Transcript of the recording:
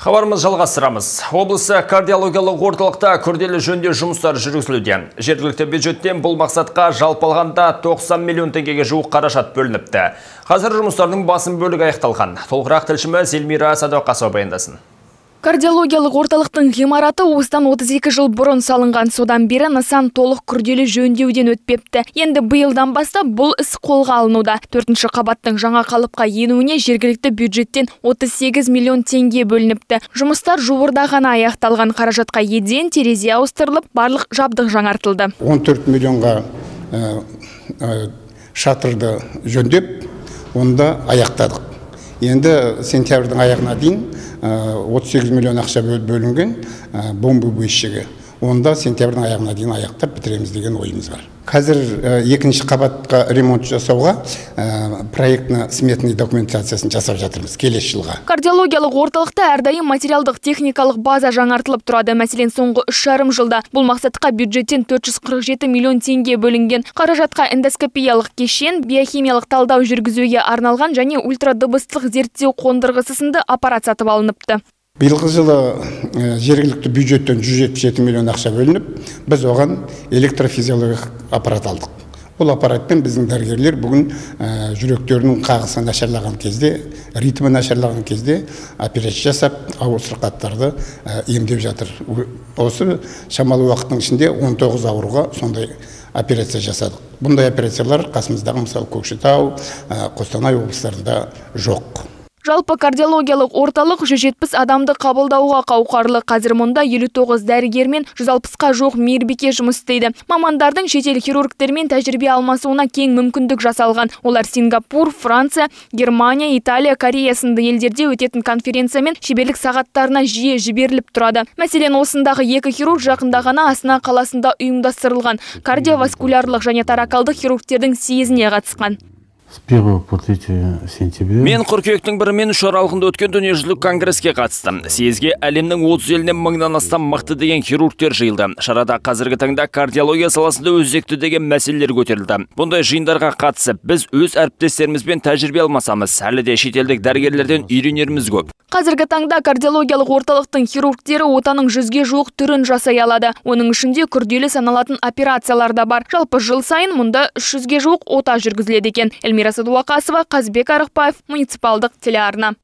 Хабарымыз жалғастырамыз. Облысы кардиологиялық орталықта күрделі жөндеу жұмыстары жүргізілуде. Жергілікті бюджеттен бұл мақсатқа жалпы алғанда 90 миллион теңгеге жуық қаражат бөлініпті. Қазір жұмыстардың басым бөлігі аяқталған. Толығырақ тілшіміз Эльмира Сәдуақасова баяндасын. Кардиологиялық орталықтың ғимараты осыдан 32 жыл бұрын салынған, содан бері нысан толық күрделі жөндеуден өтпепті. Енді биылдан бастап бұл іс қолға алынуда. 4-ші қабаттың жаңа қалыпқа енуіне жергілікті бюджеттен 38 миллион теңге бөлініпті. Жұмыстар жуырда ғана аяқталған, қаражатқа еден терезе ауыстырылып, барлық жабдық жаңартылды. 14 миллионға шатырды жөндеп, онда аяқтадық. Енді сентябрьдің аяғына дейін 38 миллион ақша бөлінген бомба бөлшегі. Онда сентябрьдің аяғына дейін аяқтап бітіреміз деген ойымыз бар. Қазір екінші қабатқа ремонт жасауға проектно-сметный документациясын жасап жатырмыз келесі жылға. Кардиологиялық орталықта әрдайым материалдық-техникалық база жаңартылып тұрады. Мәселен, соңғы 3,5 жылда бұл мақсатқа бюджеттен 447 миллион теңге бөлінген. Қаражатқа эндоскопиялық кешен, биохимиялық талдау жүргізуге арналған және ультрадыбыстық зерттеу қондырғысы сынды аппарат сатып алыныпты. Биылғы жылы жергілікті бюджеттен 177 миллион ақша бөлініп, біз оған электрофизиологиялық аппарат алдық. Бұл аппаратпен біздің дәрігерлер бүгін жүректерінің қағысы нашарлаған кезде, ритмі нашарлаған кезде операция жасап, ауыр сырқаттарды емдеп жатыр. Осы шамалы уақыттың ішінде 19 ауруға сондай операция жасадық. Бұндай операциялар қасымыздағы мысалы Көкшетау, Қостанай облыстарында жоқ. Жалпы кардиологиялық орталық 170 адамды қабылдауға қауқарлы. Қазір мұнда 59 дәрігермен 160-қа жоқ мейірбике жұмыс істейді. Мамандардың шетел хирургтермен тәжірибе алмасуына кең мүмкіндік жасалған. Олар Сингапур, Франция, Германия, Италия, Корея сынды елдерде өтетін конференция мен шеберлік сағаттарына жиі жіберіліп тұрады. Мәселен, осындағы екі хирург жақында ғана Астана қаласында ұйымдастырылған кардиоваскулярлық және таракалдық хирургтердің съезіне қатысқан. Мен қыркүйектің бірі мен 3 аралығында өткен дүниежүзілік конгреске қатыстым. Съезге әлемнің 30 елінен мыңнан астам мықты деген хирургтер жиылды. Шарада қазіргі таңда кардиология саласында өзекті деген мәселелер көтерілді. Бұндай жиындарға қатысып, біз өз әріптестерімізбен тәжірибе алмасамыз, әлі де шетелдік дәрігерлерден үйренеріміз көп. Қазіргі таңда кардиологиялық орталықтың хирургтері отаның 100-ге жуық түрін жасай алады. Оның ішінде күрделі саналатын операциялар да бар. Жалпы жыл сайын мұнда 300-ге жуық ота жүргізіледі екен. Эльмира Сәдуақасова, Қазбек Арықпаев, муниципалдық телеарна.